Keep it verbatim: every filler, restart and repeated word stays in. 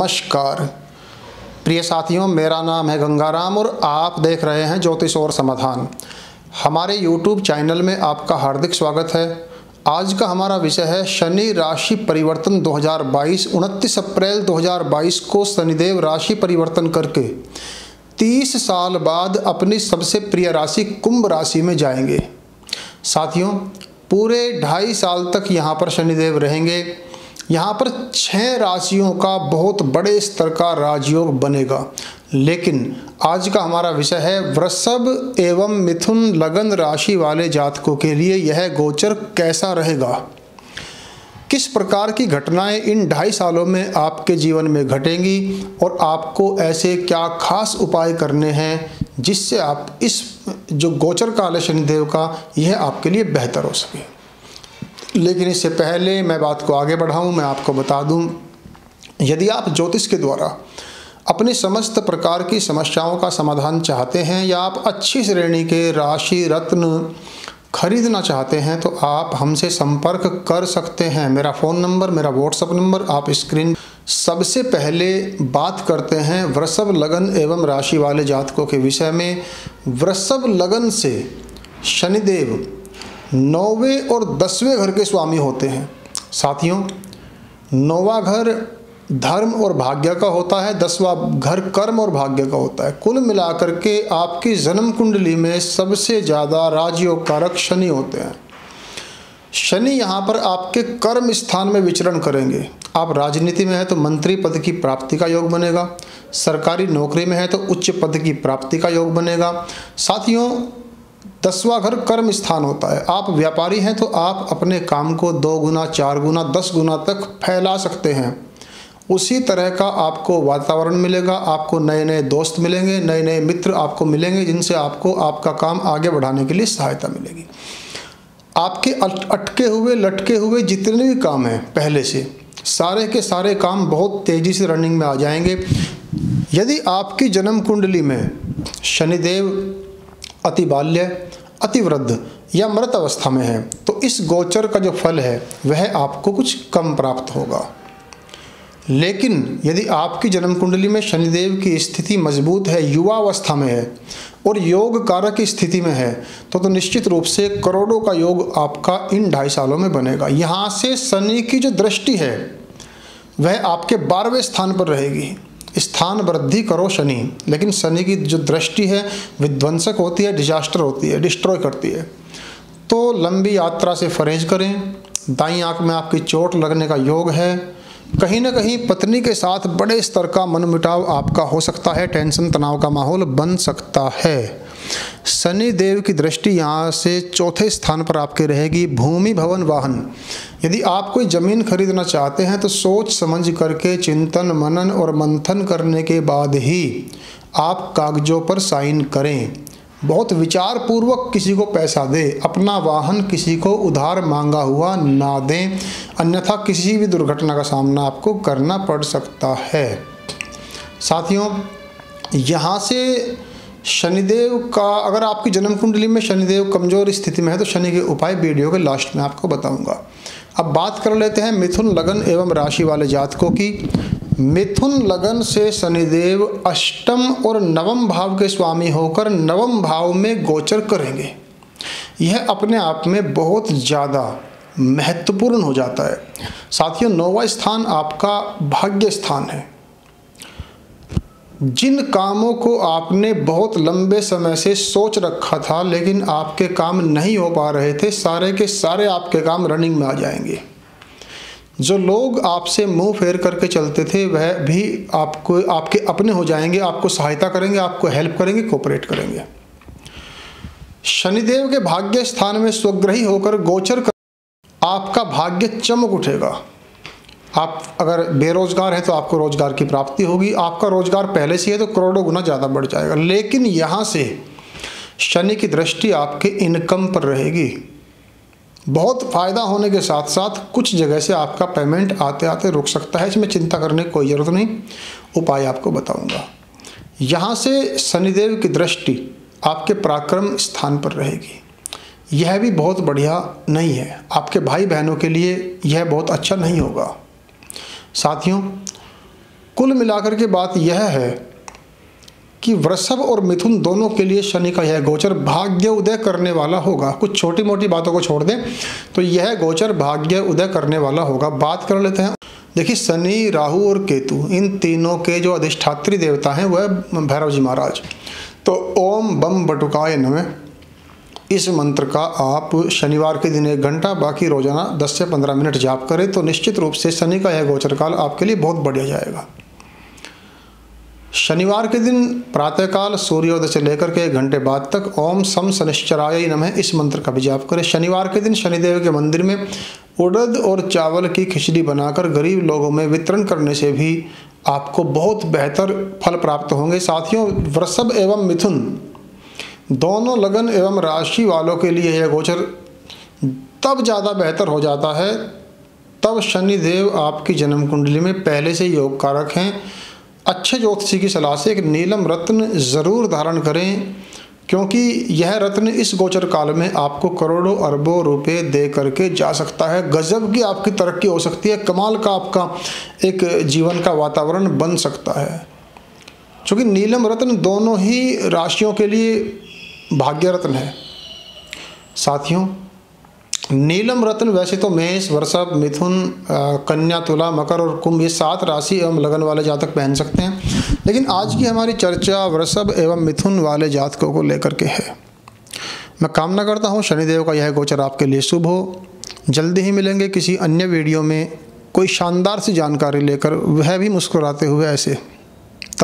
नमस्कार प्रिय साथियों, मेरा नाम है गंगाराम और आप देख रहे हैं ज्योतिष और समाधान। हमारे यूट्यूब चैनल में आपका हार्दिक स्वागत है। आज का हमारा विषय है शनि राशि परिवर्तन दो हज़ार बाईस। उनतीस अप्रैल दो हज़ार बाईस को शनिदेव राशि परिवर्तन करके तीस साल बाद अपनी सबसे प्रिय राशि कुंभ राशि में जाएंगे। साथियों, पूरे ढाई साल तक यहाँ पर शनिदेव रहेंगे। यहाँ पर छह राशियों का बहुत बड़े स्तर का राजयोग बनेगा। लेकिन आज का हमारा विषय है वृषभ एवं मिथुन लगन राशि वाले जातकों के लिए यह गोचर कैसा रहेगा, किस प्रकार की घटनाएं इन ढाई सालों में आपके जीवन में घटेंगी और आपको ऐसे क्या खास उपाय करने हैं जिससे आप इस जो गोचर काल है शनिदेव का, यह आपके लिए बेहतर हो सके। लेकिन इससे पहले मैं बात को आगे बढ़ाऊं, मैं आपको बता दूं, यदि आप ज्योतिष के द्वारा अपनी समस्त प्रकार की समस्याओं का समाधान चाहते हैं या आप अच्छी श्रेणी के राशि रत्न खरीदना चाहते हैं तो आप हमसे संपर्क कर सकते हैं। मेरा फ़ोन नंबर, मेरा व्हाट्सअप नंबर आप स्क्रीन। सबसे पहले बात करते हैं वृषभ लगन एवं राशि वाले जातकों के विषय में। वृषभ लगन से शनिदेव नौवें और दसवें घर के स्वामी होते हैं। साथियों, नौवां घर धर्म और भाग्य का होता है, दसवां घर कर्म और भाग्य का होता है। कुल मिलाकर के आपकी जन्म कुंडली में सबसे ज़्यादा राजयोग कारक शनि होते हैं। शनि यहाँ पर आपके कर्म स्थान में विचरण करेंगे। आप राजनीति में हैं तो मंत्री पद की प्राप्ति का योग बनेगा, सरकारी नौकरी में है तो उच्च पद की प्राप्ति का योग बनेगा। साथियों, दसवां घर कर्म स्थान होता है। आप व्यापारी हैं तो आप अपने काम को दो गुना, चार गुना, दस गुना तक फैला सकते हैं। उसी तरह का आपको वातावरण मिलेगा, आपको नए नए दोस्त मिलेंगे, नए नए मित्र आपको मिलेंगे जिनसे आपको आपका काम आगे बढ़ाने के लिए सहायता मिलेगी। आपके अटके हुए लटके हुए जितने भी काम हैं पहले से, सारे के सारे काम बहुत तेज़ी से रनिंग में आ जाएंगे। यदि आपकी जन्म कुंडली में शनिदेव अति बाल्य, अतिवृद्ध या मृत अवस्था में है तो इस गोचर का जो फल है वह आपको कुछ कम प्राप्त होगा। लेकिन यदि आपकी जन्म कुंडली में शनिदेव की स्थिति मजबूत है, युवा अवस्था में है और योग कारक की स्थिति में है तो तो निश्चित रूप से करोड़ों का योग आपका इन ढाई सालों में बनेगा। यहाँ से शनि की जो दृष्टि है वह आपके बारहवें स्थान पर रहेगी। स्थान वृद्धि करो शनि, लेकिन शनि की जो दृष्टि है विध्वंसक होती है, डिजास्टर होती है, डिस्ट्रॉय करती है। तो लंबी यात्रा से परहेज करें। दाईं आंख में आपकी चोट लगने का योग है। कहीं ना कहीं पत्नी के साथ बड़े स्तर का मनमुटाव आपका हो सकता है, टेंशन तनाव का माहौल बन सकता है। शनि देव की दृष्टि यहाँ से चौथे स्थान पर आपके रहेगी, भूमि भवन वाहन। यदि आप कोई ज़मीन खरीदना चाहते हैं तो सोच समझ करके चिंतन मनन और मंथन करने के बाद ही आप कागजों पर साइन करें। बहुत विचार पूर्वक किसी को पैसा दें, अपना वाहन किसी को उधार मांगा हुआ ना दें, अन्यथा किसी भी दुर्घटना का सामना आपको करना पड़ सकता है। साथियों, यहाँ से शनिदेव का, अगर आपकी जन्म कुंडली में शनिदेव कमज़ोर स्थिति में है तो शनि के उपाय वीडियो के लास्ट में आपको बताऊंगा। अब बात कर लेते हैं मिथुन लगन एवं राशि वाले जातकों की। मिथुन लगन से शनिदेव अष्टम और नवम भाव के स्वामी होकर नवम भाव में गोचर करेंगे। यह अपने आप में बहुत ज़्यादा महत्वपूर्ण हो जाता है। साथियों, नौवां स्थान आपका भाग्य स्थान है। जिन कामों को आपने बहुत लंबे समय से सोच रखा था लेकिन आपके काम नहीं हो पा रहे थे, सारे के सारे आपके काम रनिंग में आ जाएंगे। जो लोग आपसे मुंह फेर करके चलते थे वह भी आपको, आपके अपने हो जाएंगे, आपको सहायता करेंगे, आपको हेल्प करेंगे, कोऑपरेट करेंगे। शनिदेव के भाग्य स्थान में स्वग्रही होकर गोचर कर आपका भाग्य चमक उठेगा। आप अगर बेरोजगार हैं तो आपको रोजगार की प्राप्ति होगी। आपका रोजगार पहले से है तो करोड़ों गुना ज़्यादा बढ़ जाएगा। लेकिन यहाँ से शनि की दृष्टि आपके इनकम पर रहेगी। बहुत फ़ायदा होने के साथ साथ कुछ जगह से आपका पेमेंट आते आते रुक सकता है, इसमें चिंता करने की कोई ज़रूरत नहीं। उपाय आपको बताऊँगा। यहाँ से शनिदेव की दृष्टि आपके पराक्रम स्थान पर रहेगी। यह भी बहुत बढ़िया नहीं है, आपके भाई बहनों के लिए यह बहुत अच्छा नहीं होगा। साथियों, कुल मिलाकर के बात यह है कि वृषभ और मिथुन दोनों के लिए शनि का यह गोचर भाग्य उदय करने वाला होगा। कुछ छोटी मोटी बातों को छोड़ दें तो यह गोचर भाग्य उदय करने वाला होगा। बात कर लेते हैं। देखिए, शनि, राहु और केतु इन तीनों के जो अधिष्ठात्री देवता हैं वह भैरव जी महाराज। तो ओम बम बटुकाय नमः इस मंत्र का आप शनिवार के दिन एक घंटा, बाकी रोजाना दस से पंद्रह मिनट जाप करें तो निश्चित रूप से शनि का यह गोचर काल आपके लिए बहुत बढ़िया जाएगा। शनिवार के दिन प्रातःकाल सूर्योदय से लेकर के एक घंटे बाद तक ओम सम शनिश्चराय नमः इस मंत्र का भी जाप करें। शनिवार के दिन शनिदेव के मंदिर में उड़द और चावल की खिचड़ी बनाकर गरीब लोगों में वितरण करने से भी आपको बहुत बेहतर फल प्राप्त होंगे। साथियों, वृषभ एवं मिथुन दोनों लगन एवं राशि वालों के लिए यह गोचर तब ज़्यादा बेहतर हो जाता है तब शनिदेव आपकी जन्म कुंडली में पहले से योग कारक हैं। अच्छे ज्योतिषी की सलाह से एक नीलम रत्न ज़रूर धारण करें, क्योंकि यह रत्न इस गोचर काल में आपको करोड़ों अरबों रुपए दे करके जा सकता है। गजब की आपकी तरक्की हो सकती है, कमाल का आपका एक जीवन का वातावरण बन सकता है। चूँकि नीलम रत्न दोनों ही राशियों के लिए भाग्य रत्न है। साथियों, नीलम रत्न वैसे तो मेष, वृषभ, मिथुन, कन्या, तुला, मकर और कुंभ ये सात राशि एवं लगन वाले जातक पहन सकते हैं, लेकिन आज की हमारी चर्चा वृषभ एवं मिथुन वाले जातकों को लेकर के है। मैं कामना करता हूँ शनिदेव का यह गोचर आपके लिए शुभ हो। जल्दी ही मिलेंगे किसी अन्य वीडियो में कोई शानदार सी जानकारी लेकर, वह भी मुस्कुराते हुए ऐसे।